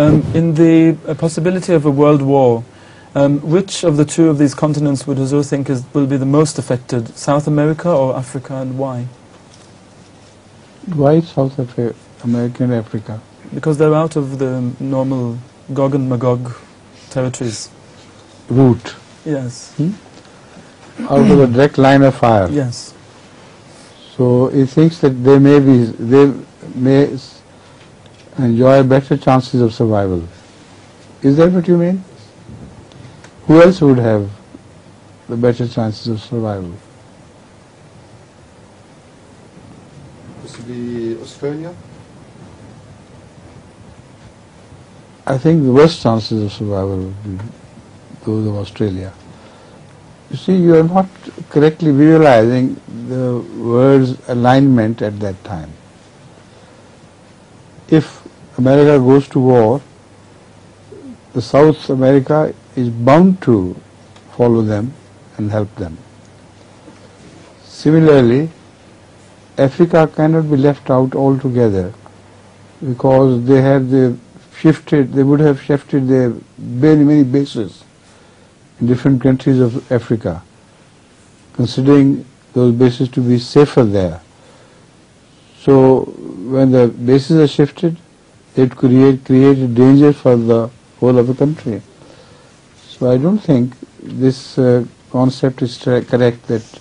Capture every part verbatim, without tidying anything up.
Um, in the uh, possibility of a world war, um, which of the two of these continents would Huzur think is, will be the most affected, South America or Africa, and why? Why South Africa, America and Africa? Because they're out of the normal Gog and Magog territories. Route? Yes. Hmm? Out of a direct line of fire? Yes. So he thinks that they may be, they may enjoy better chances of survival. Is that what you mean? Who else would have the better chances of survival? Possibly Australia? I think the worst chances of survival would be those of Australia. You see, you are not correctly realizing the words alignment at that time. If America goes to war, the South America is bound to follow them and help them. Similarly, Africa cannot be left out altogether, because they have the shifted, they would have shifted their very many bases in different countries of Africa, considering those bases to be safer there. So when the bases are shifted, it create, created danger for the whole of the country. So I don't think this uh, concept is correct, that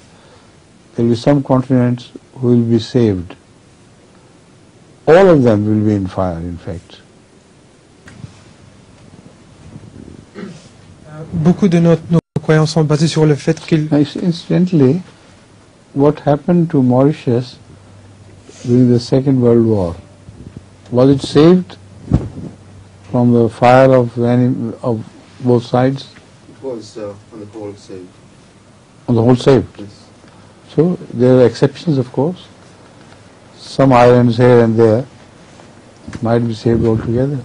there will be some continents who will be saved. All of them will be in fire, in fact. Beaucoup de nos, nos croyances sont basées sur le fait qu'il... Incidentally, what happened to Mauritius during the Second World War? Was it saved from the fire of, of both sides? It was uh, on the whole saved. On the whole saved? Yes. So there are exceptions, of course. Some islands here and there might be saved altogether.